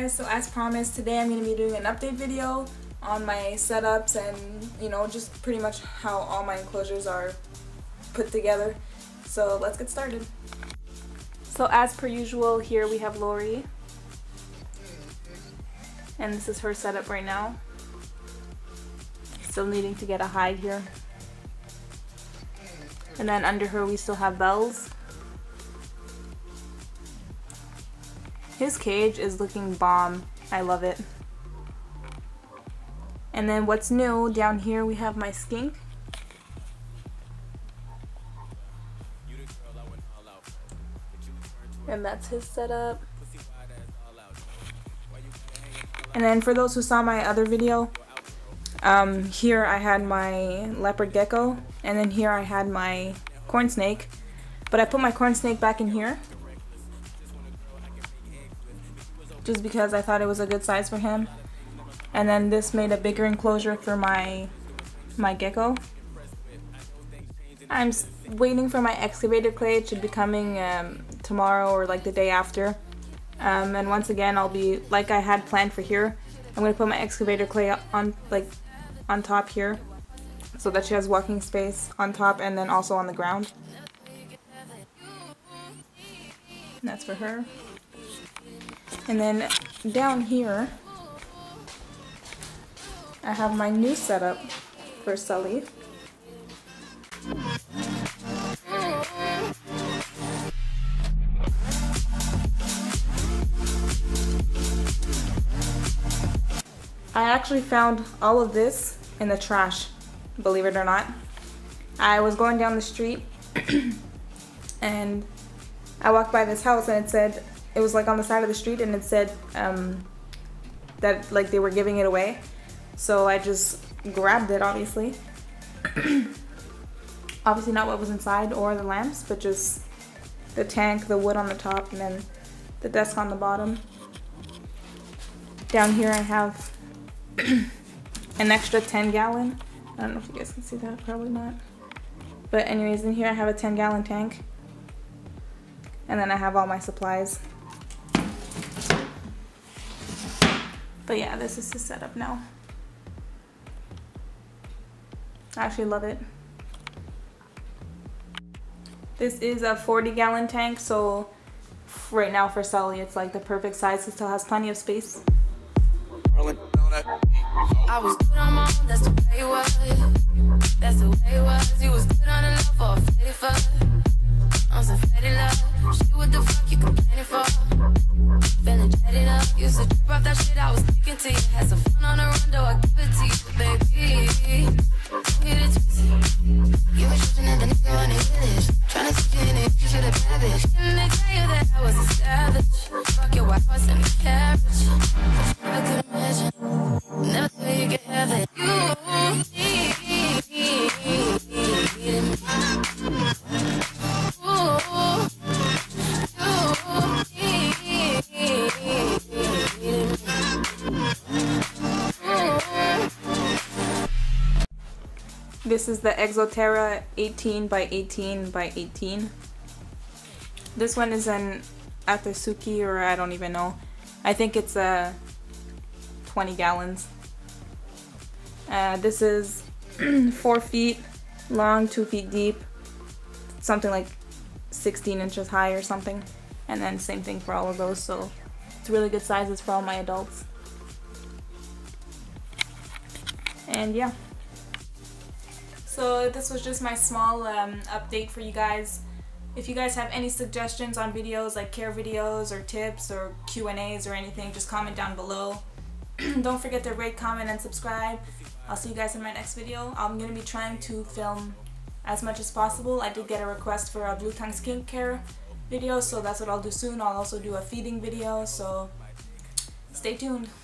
guys, so as promised, today I'm going to be doing an update video on my setups and, you know, just pretty much how all my enclosures are put together. So let's get started. So as per usual, here we have Lori, and this is her setup right now. Still needing to get a hide here. And then under her we still have Bells. His cage is looking bomb. I love it. And then what's new, down here we have my skink. And that's his setup. And then for those who saw my other video, here I had my leopard gecko, and then here I had my corn snake, but I put my corn snake back in here just because I thought it was a good size for him. And then this made a bigger enclosure for my gecko. I'm waiting for my excavator clay. It should be coming tomorrow or like the day after. And once again, I'll be like I had planned for here. I'm gonna put my excavator clay on top here, so that she has walking space on top and then also on the ground. And that's for her. And then down here, I have my new setup for Sully. I actually found all of this in the trash, believe it or not. I was going down the street and I walked by this house, and it said, it was like on the side of the street, and it said that like they were giving it away. So I just grabbed it, obviously. Obviously not what was inside or the lamps, but just the tank, the wood on the top, and then the desk on the bottom. Down here I have an extra 10-gallon. I don't know if you guys can see that, probably not. But anyways, in here I have a 10-gallon tank. And then I have all my supplies. But yeah, this is the setup now. I actually love it. This is a 40-gallon tank, so right now for Sully it's like the perfect size. It still has plenty of space. I was good on my own, that's the way it was. That's the way it was. You was good on enough for a fatty fuck. I'm so fatty love. Shit, what the fuck you complaining for? Feeling jaded up. Used to drip off that shit I was thinking to you. Had some fun on the run, though I give it to you, baby. Don't get it twisted. You were shooting at the nigga on the village. Trying to stick in it, you should have babbage. Didn't they tell you that I was a savage? Fuck your wife, I sent me cabbage. I could imagine. Never thought you could have it. You needed me. This is the Exoterra 18x18x18. This one is an Atsuki, or I don't even know. I think it's a 20 gallons. This is 4 feet long, 2 feet deep, something like 16 inches high or something. And then same thing for all of those, so it's really good sizes for all my adults. And yeah. So this was just my small update for you guys. If you guys have any suggestions on videos, like care videos or tips or Q&As or anything, just comment down below. Don't forget to rate, comment, and subscribe. I'll see you guys in my next video. I'm going to be trying to film as much as possible. I did get a request for a blue tongue skincare video, so that's what I'll do soon. I'll also do a feeding video, so stay tuned.